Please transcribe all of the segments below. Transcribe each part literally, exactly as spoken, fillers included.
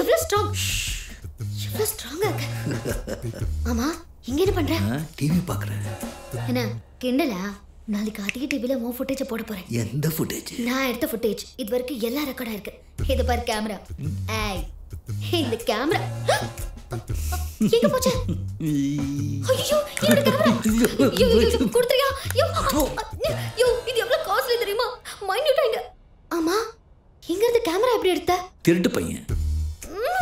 எவ்வளவு ஸ்ட்ராங் எவ்வளவு ஸ்ட்ராங்கா இருக்கு. மாமா இங்க என்ன பண்ற? டிவி பார்க்கறேன். என்ன கிண்டலா? நாளைக்கு ஆதிக்கு டிவில மோ ஃபுட்டேஜ் போட போறேன். எந்த ஃபுட்டேஜ்? நான் எடுத்த ஃபுட்டேஜ். இது வரைக்கும் எல்லா ரெக்கார்டா இருக்கு. இது பாரு கேமரா. ஏய் இந்த கேமரா எங்க போச்சு? ஐயோ இந்த கேமரா. ஐயோ ஐயோ குடுறியா? ஐயோ இது எவ்வளவு காஸ்ட்லி தெரியுமா? மைனியூட்டா இங்க. ஆமா எங்க இருந்து கேமரா எப்படி எடுத்த? திருட்டு பையன்.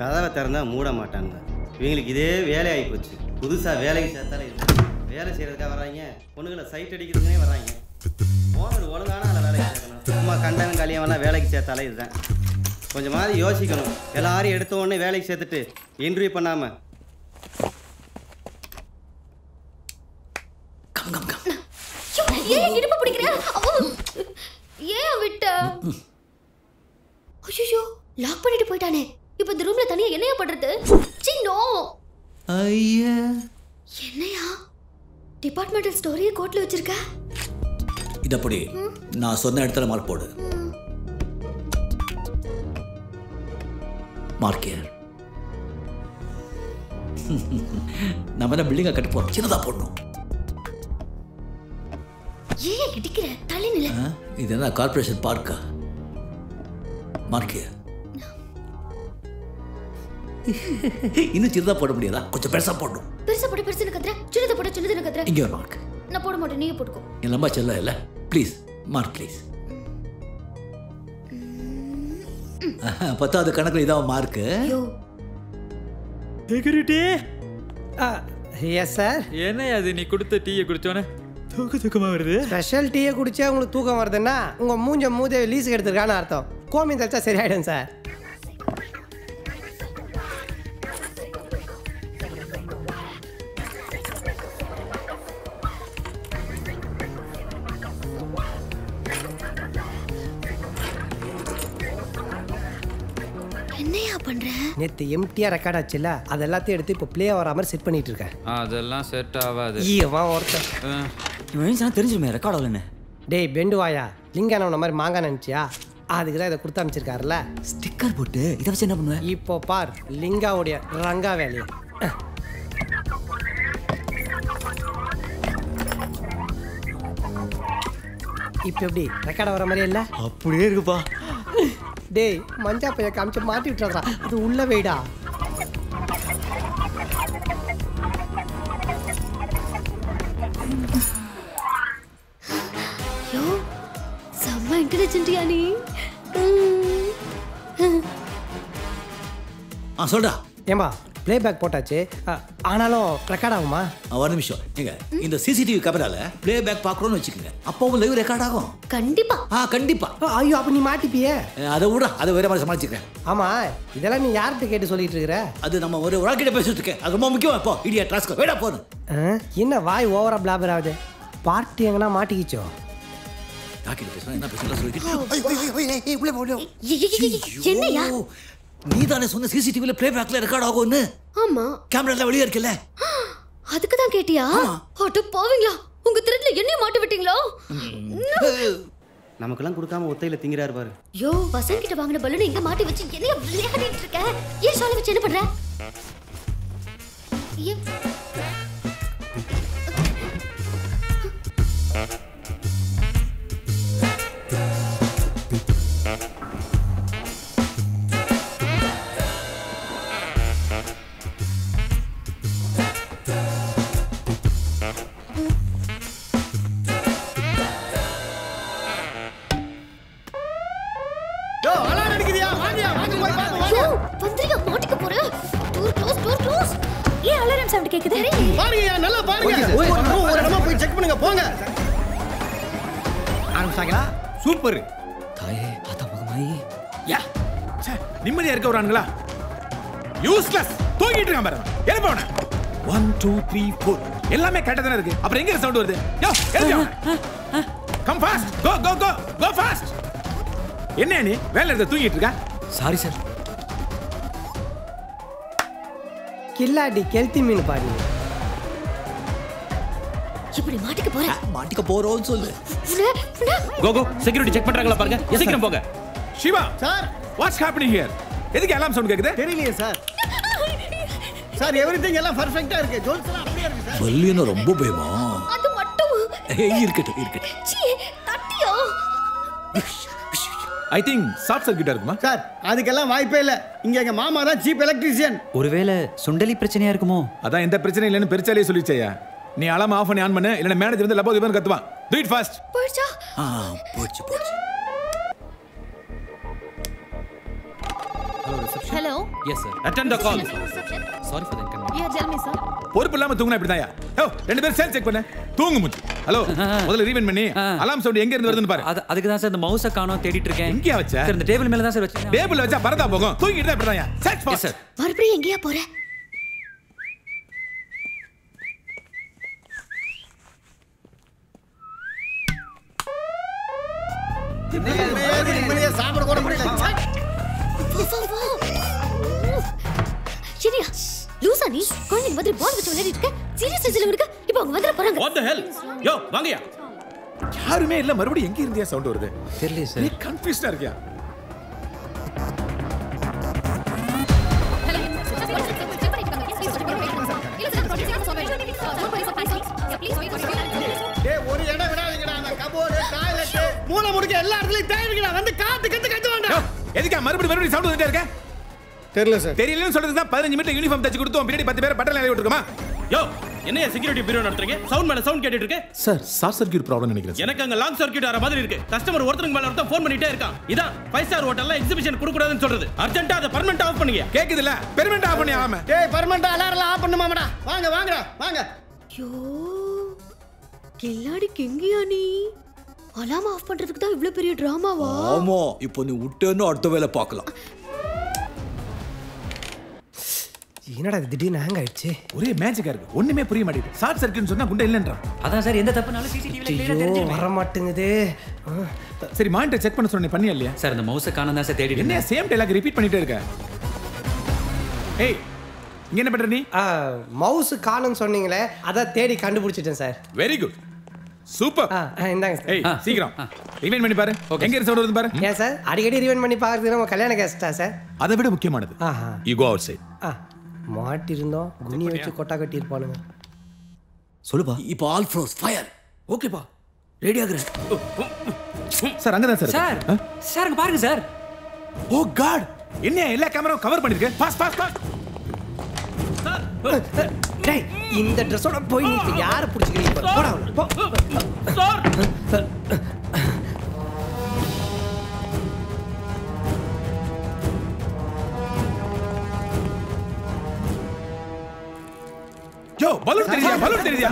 கதவை திறந்தா மூட மாட்டாங்க. இவங்களுக்கு இதே வேலையாகி போச்சு. புதுசாக வேலைக்கு சேர்த்தாலே இல்லை. வேலை செய்கிறதுக்காக வராங்க. பொண்ணுங்களை சைட் அடிக்கிறதுக்குனே வராங்க. போனது ஒழுங்கானா அதில் வேலைக்கு சேர்க்கணும். சும்மா கண்டனம் காலியம் வேணால் வேலைக்கு சேர்த்தாலே இதுதான். கொஞ்சம் மாதிரி யோசிக்கணும். எல்லாரையும் எடுத்த உடனே வேலைக்கு சேர்த்துட்டு இன்டர்வியூ பண்ணாமல். ஏன் இடுப்பு பிடிக்கிற? ஏன் விட்ட? ஐயோ லாக் பண்ணிட்டு போயிட்டானே. இப்ப இந்த ரூம்ல தனியா என்னையா பண்றது? சின்னோ ஐயா என்னையா டிபார்ட்மென்டல் ஸ்டோரிய கோட்ல வச்சிருக்க? இத படி நான் சொன்ன இடத்துல மார்க் போடு. மார்க் ஏர் நம்மள பில்டிங்க கட்ட போறோம். சின்னதா போடணும். ஏய் இடிக்குற தள்ளி நில. இது என்ன கார்ப்பரேஷன் பார்க்கா? மார்க் ஏர் இன்னும் சின்னதா போட முடியாதா? கொஞ்சம் பெருசா போடணும். பெருசா போட பெருசுன்னு கத்துற. சின்னதா போட சின்னதுன்னு கத்துற. இங்க ஒரு மார்க். நான் போட மாட்டேன் நீங்க போட்டுக்கோ. என்னம்மா செல்ல இல்ல ப்ளீஸ் மார்க் ப்ளீஸ். பத்தாவது கணக்குல இதான் மார்க். Security yes sir. என்ன அது நீ கொடுத்த டீயை குடிச்சோனே தூக்க தூக்கமா வருது? ஸ்பெஷல் டீயை குடிச்சா உங்களுக்கு தூக்கம் வருதுன்னா உங்க மூஞ்ச மூதே லீஸ் எடுத்துருக்கான்னு அர்த்தம். கோமி தச்சா சரியாயிடும் சார். நேத்து எம்டியா ரெக்கார்ட் ஆச்சுல அத எல்லாத்தையும் எடுத்து இப்ப ப்ளே ஆவற மாதிரி செட் பண்ணிட்டு இருக்கேன். அதெல்லாம் செட் ஆகாது. ஏவா ஒருத்தன் இவன்தான் தெரிஞ்சுமே ரெக்கார்ட் ஆகலன்னு. டேய் பெண்டு வாயா லிங்கானவன மாதிரி மாங்கா நினைச்சியா? அதுக்கு தான் இத கொடுத்து அனுப்பிச்சிருக்காருல ஸ்டிக்கர் போட்டு. இத வச்சு என்ன பண்ணுவ? இப்போ பார் லிங்காவோட ரங்கா வேலைய. இப்போ எப்படி ரெக்கார்ட் ஆவற மாதிரி இல்ல? அப்படியே இருக்குப்பா. டேய் மஞ்சா பைய காமிச்சு மாட்டி விட்டுறா. அது உள்ள வைடா. யோ செம்ம இன்டெலிஜென்ட்டியா நீ. ஆ சொல்டா. ஏமா பிளேபேக் போட்டாச்சு ஆனாலும் ரெக்கார்ட் ஆகுமா? ஒரு நிமிஷம் நீங்க இந்த சிசிடிவி கேமரால பிளேபேக் பாக்குறோம்னு வச்சுக்கோங்க. அப்பவும் லைவ் ரெக்கார்ட் ஆகும் கண்டிப்பா. ஆ கண்டிப்பா. ஐயோ அப்ப நீ மாட்டிப்பியே. அதை விட அதை வேற மாதிரி சமாளிச்சுக்கிறேன். ஆமா இதெல்லாம் நீ யார்கிட்ட கேட்டு சொல்லிட்டு இருக்கிற? அது நம்ம ஒரு ஒரு கிட்ட பேசிட்டு இருக்கேன். அது ரொம்ப முக்கியம். இப்போ இடியா டிரான்ஸ்கர் வேடா போகணும். என்ன வாய் ஓவரா பிளாபர் ஆகுது? பார்ட்டி எங்கன்னா மாட்டிக்கிச்சோ? யார்கிட்ட பேசுறேன் என்ன பேசுறேன் சொல்லிட்டு உள்ள போடு. என்னையா நீ தானே சொன்ன சிசிடிவில பிளேபேக்ல ரெக்கார்ட் ஆகும்னு? ஆமா கேமரால வெளிய இருக்குல அதுக்கு தான் கேட்டியா? அட போவீங்களா உங்க திருட்டுல என்னைய மாட்டி விட்டீங்களோ? நமக்கெல்லாம் கொடுக்காம ஒத்தையில திங்கறாரு பாரு. யோ வசந்த் கிட்ட வாங்குன பலூனை இங்க மாட்டி வச்சு என்னைய விளையாடிட்டு இருக்க? ஏன் ஷால வச்சு என்ன பண்ற? நிம்மதியா இருக்க வரானுங்களா? யூஸ்லெஸ் தூங்கிட்டு இருக்கான் பாருங்க. எழுப்ப அவனை. ஒன் டூ த்ரீ ஃபோர் எல்லாமே கரெக்டாக தானே இருக்கு. அப்புறம் எங்கே சவுண்ட் வருது? யோ எழுப்பி அவனை. Come fast, go go go go fast. என்ன நீ வேலை இருக்க தூங்கிட்டு இருக்கா? Sorry sir. கில்லாடி கெல்தி மீன் பாரு. இப்படி மாட்டிக்க போற மாட்டிக்க போறோன்னு சொல்லு. கோ கோ செக்யூரிட்டி செக் பண்றாங்களா பாருங்க. சீக்கிரம் போங்க. Shiva sir, what's happening here? எதுக்கு அலாரம் சவுண்ட் கேக்குது தெரியலையே சார். சார் எவ்ரிதிங் எல்லாம் பெர்ஃபெக்ட்டா இருக்கு. ஜோன்ஸ்லாம் அப்படியே இருக்கு சார். வல்லியன ரொம்ப பயமா. அது மட்டும் இருக்கட்ட இருக்கட்ட. சீ தட்டியோ. ஐ திங்க் ஷார்ட் சர்க்யூட் இருக்குமா சார்? அதுக்கெல்லாம் வாய்ப்பே இல்ல. இங்க எங்க மாமா தான் சீப் எலக்ட்ரிஷியன். ஒருவேளை சுண்டலி பிரச்சனையா இருக்குமோ? அதான் எந்த பிரச்சனை இல்லன்னு பெருச்சாலே சொல்லிச்சையா. நீ அலாரம் ஆஃப் பண்ணி ஆன் பண்ணு, இல்லனா மேனேஜர் வந்து லபோ இவன் கத்துவான். Do it fast. போச்சா? ஆ போச்சு போச்சு. Hello reception. Hello. Yes sir. Attend the call. Sorry for the inconvenience. Yeah tell me sir. பொறுப்பு இல்லாம தூங்குனா இப்படிதான்யா. ஓ ரெண்டு பேரும் செல் செக் பண்ணு. தூங்கு முடி. ஹலோ முதல்ல ரீவைண்ட் பண்ணி அலாரம் சவுண்ட் எங்க இருந்து வருதுன்னு பாரு. அதுக்கு தான் சார் இந்த மவுஸ காணோம் தேடிட்டு இருக்கேன். எங்க வச்ச? சார் இந்த டேபிள் மேல தான் சார் வச்சேன். டேபிள் வச்சா பரதா போகும். தூங்கிட்டே இப்படிதான்யா. Check fast. சார் மறுபடியும் எங்கயா போறே? யாருமே இல்ல. மறுபடியும் எங்க இருந்தியா சவுண்ட் வருது தெரியல சார். நீ கன்ஃபியூஸ்டா இருக்கியா? மூண முடிக்க எல்லா இடத்துலயும் தேய்விக்கடா வந்து காத்து கத்து கத்துவான்டா. எதுக்கு மறுபடியும் மறுபடியும் சவுண்ட் வந்துட்டே இருக்க? தெரியல சார். தெரியலன்னு சொல்றது தான் பதினஞ்சு மீட்டர் யூனிஃபார்ம் தச்சு கொடுத்தோம். பின்னாடி பத்து பேர் பட்டல ஏறி விட்டுருக்கமா? யோ என்னைய செக்யூரிட்டி பீரோ நடத்துறீங்க? சவுண்ட் மேல சவுண்ட் கேட்டிட்டு இருக்கே. சார் ஷார்ட் சர்க்யூட் ப்ராப்ளம் நினைக்கிறேன். எனக்கு அங்க லாங் சர்க்யூட் ஆற மாதிரி இருக்கு. கஸ்டமர் ஒருத்தருக்கு மேல ஒருத்தன் ஃபோன் பண்ணிட்டே இருக்கான். இதான் ஃபைவ் ஸ்டார் ஹோட்டல்ல எக்ஸிபிஷன் கொடுக்க கூடாதுன்னு சொல்றது. அர்ஜென்ட்டா அத பெர்மனன்ட் ஆஃப் பண்ணுங்க. கேக்குதுல? பெர்மனன்ட் ஆஃப் பண்ணி ஆமா. டேய் பெர்மனன்ட் அலாரம் ஆஃப் பண்ணுமாடா. வாங்க வாங்கடா வாங்க. யோ கில்லாடி கிங்கியா நீ? அலாரம் ஆஃப் பண்றதுக்கு தான் இவ்ளோ பெரிய டிராமாவா? ஆமா. இப்போ நீ உட்டேன்னு அடுத்த வேளை பார்க்கலாம். என்னடா இது திடீர்னு ஹேங் ஆயிடுச்சு. ஒரே மேஜிக்கா இருக்கு. ஒண்ணுமே புரிய மாட்டேங்குது. ஷார்ட் சர்க்யூட்னு சொன்னா குண்ட இல்லன்றான். அதான் சார் எந்த தப்புனாலும் சிசிடிவில கிளியரா தெரிஞ்சிடுது. வர மாட்டேங்குது. சரி மானிட்டர் செக் பண்ண சொன்னே பண்ணியா இல்லையா? சார் இந்த மவுஸ காணோம் தான் சார் தேடிட்டு. என்ன சேம் டயலாக் ரிப்பீட் பண்ணிட்டே இருக்க? ஏய் இங்க என்ன பண்ற நீ? மவுஸ் காணோம் சொன்னீங்களே அத தேடி கண்டுபிடிச்சிட்டேன் சார். Very good. சூப்பர். இந்தாங்க சார். ஏய் சீக்கிரம் ரிவைண்ட் பண்ணி பாரு. எங்க இருந்து சவுண்ட் வருது பாரு. ஏன் சார் அடிக்கடி ரிவைண்ட் பண்ணி பார்க்கிறது நம்ம கல்யாண கேஸ்டா சார்? அதை விட முக்கியமானது யூ கோ அவுட் சைடு. மாட்டி இருந்தோம் குனி வச்சு கொட்டா கட்டி இருப்பானுங்க. சொல்லுப்பா. இப்போ ஆல் ஃப்ரோஸ் ஃபயர். ஓகேப்பா ரெடி ஆகுற சார். அங்க தான் சார். சார் சார் அங்க பாருங்க சார். ஓ காட் என்ன எல்லா கேமராவும் கவர் பண்ணிருக்கே. Pass pass pass. சார் டேய் இந்த ட்ரெஸ்ஸோட போய் நீ யாரை புடிச்சிக்கிறீங்க? போடா சார். யோ பலூன் தெரியுதா? பலூன் தெரியுதா?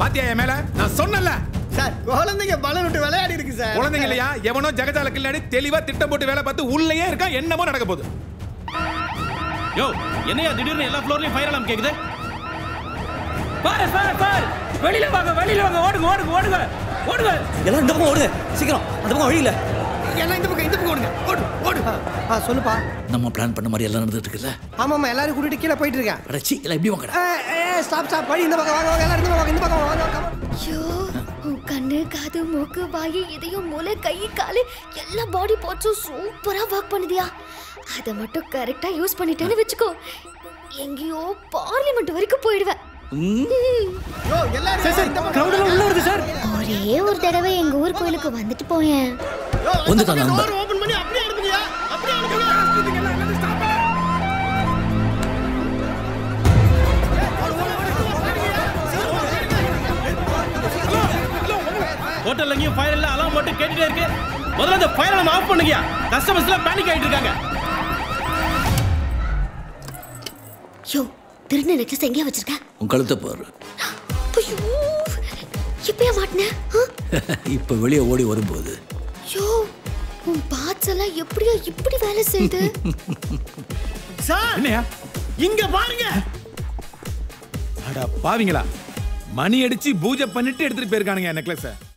பாத்தியா மேல நான் சொன்னல சார் குழந்தைங்க பலூன் விட்டு விளையாடி இருக்கு சார். குழந்தைங்க இல்லையா? எவனோ ஜகஜால கில்லாடி தெளிவா திட்டம் போட்டு வேலை பார்த்து உள்ளேயே இருக்கா. என்னமோ நடக்க போகுது. யோ என்னையா திடீர்னு எல்லா ஃப்ளோர்லயும் ஃபயர் அலாரம் கேக்குது? பாரு பாரு பாரு. வெளியில வாங்க வெளியில வாங்க. ஓடுங்க ஓடுங்க ஓடுங்க ஓடுங்க. எல்லாம் இந்த பக்கம் ஓடுங்க. சீக்கிரம் அந்த பக்கம் வழியில. எல்லாம் இந்த பக்கம் இந்த பக்கம் ஓடுங்க. ஓடு ஓடு. ஆ சொல்லுப்பா. நம்ம பிளான் பண்ண மாதிரி எல்லாம் நடந்துட்டு இருக்குல்ல? ஆமாமா எல்லாரும் கூடிட்டு கீழ போயிட்டு இருக்காங்க. அடச்சி எல்லாம் இப்படி வாங்கடா. ஏய் ஸ்டாப் ஸ்டாப். படி இந்த பக்கம் வாங்க வாங்க. எல்லாரும் இந்த பக்கம் இந்த பக்கம் வாங்க. ஷோ உன் கண்ணு காது மூக்கு வாய் இதயம் மூளை கை கால் எல்லா பாடி பார்ட்ஸும் சூப்பரா வர்க் பண்ணுதியா. அத மட்டும் கரெக்ட்டா யூஸ் பண்ணிட்டேன்னு வெச்சுக்கோ எங்கயோ பார்லிமென்ட் வரைக்கும் போய்டுவே. யோ எல்லாரும் சார் கிரவுட் எல்லாம் உள்ள வருது சார். ஒரே ஒரு தடவை எங்க ஊர் கோயிலுக்கு வந்துட்டு போயேன். வந்து தான அந்த டோர் ஓபன் பண்ணி அப்படியே அனுப்புறியா? அப்படியே அனுப்புங்க. எல்லாரும் எல்லாரும் ஸ்டாப் பண்ணு. ஹோட்டல்ல எங்க ஃபயர் இல்ல அலாரம் மட்டும் கேட்டிட்டே இருக்கு. முதல்ல அந்த ஃபயர் அலாரம் ஆஃப் பண்ணுங்க. கஸ்டமர்ஸ் எல்லாம் பானிக் ஆயிட்டு இருக்காங்க. யோ திருநெல்வேலி எங்க வச்சிருக்க? உன் கழுத்தை பாரு. ஐயோ இப்பயே மாட்டனே இப்ப வெளிய ஓடி வரும்போது யோ உன் பாட்சல எப்படியா இப்படி வேலை செய்து சார் என்னயா இங்க பாருங்க அட பாவீங்களா மணி அடிச்சி பூஜை பண்ணிட்டு எடுத்துட்டு போயிருக்கானுங்க நெக்லஸை